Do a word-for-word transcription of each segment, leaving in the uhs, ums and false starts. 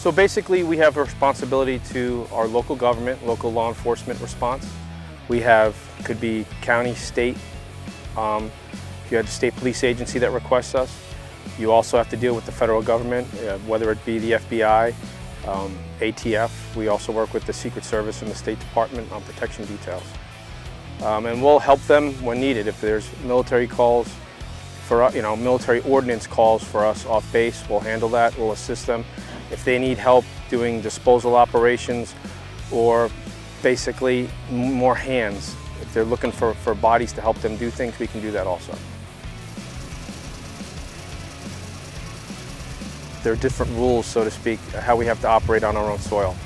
So basically, we have a responsibility to our local government, local law enforcement response. We have, could be county, state, um, if you had a state police agency that requests us. You also have to deal with the federal government, uh, whether it be the F B I, um, A T F. We also work with the Secret Service and the State Department on protection details. Um, and we'll help them when needed. If there's military calls, for you know, military ordnance calls for us off base, we'll handle that, we'll assist them. If they need help doing disposal operations or basically more hands, if they're looking for, for bodies to help them do things, we can do that also. There are different rules, so to speak, how we have to operate on our own soil.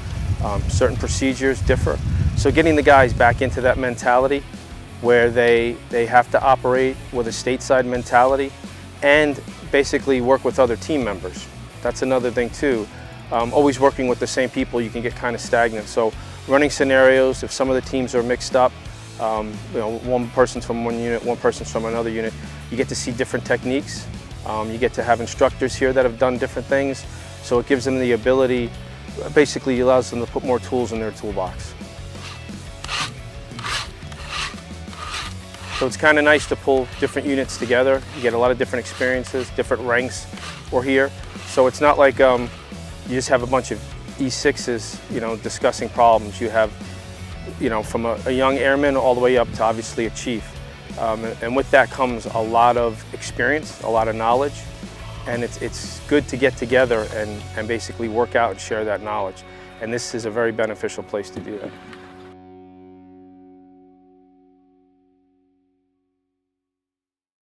Um, certain procedures differ. So getting the guys back into that mentality where they, they have to operate with a stateside mentality and basically work with other team members. That's another thing too. Um, always working with the same people, you can get kind of stagnant. So running scenarios, if some of the teams are mixed up, um, you know, one person's from one unit, one person's from another unit, you get to see different techniques. Um, you get to have instructors here that have done different things. So it gives them the ability, basically allows them to put more tools in their toolbox. So it's kind of nice to pull different units together. You get a lot of different experiences, different ranks were here. So it's not like um, you just have a bunch of E sixes, you know, discussing problems. You have, you know, from a, a young airman all the way up to obviously a chief. Um, and with that comes a lot of experience, a lot of knowledge, and it's, it's good to get together and, and basically work out and share that knowledge. And this is a very beneficial place to do that.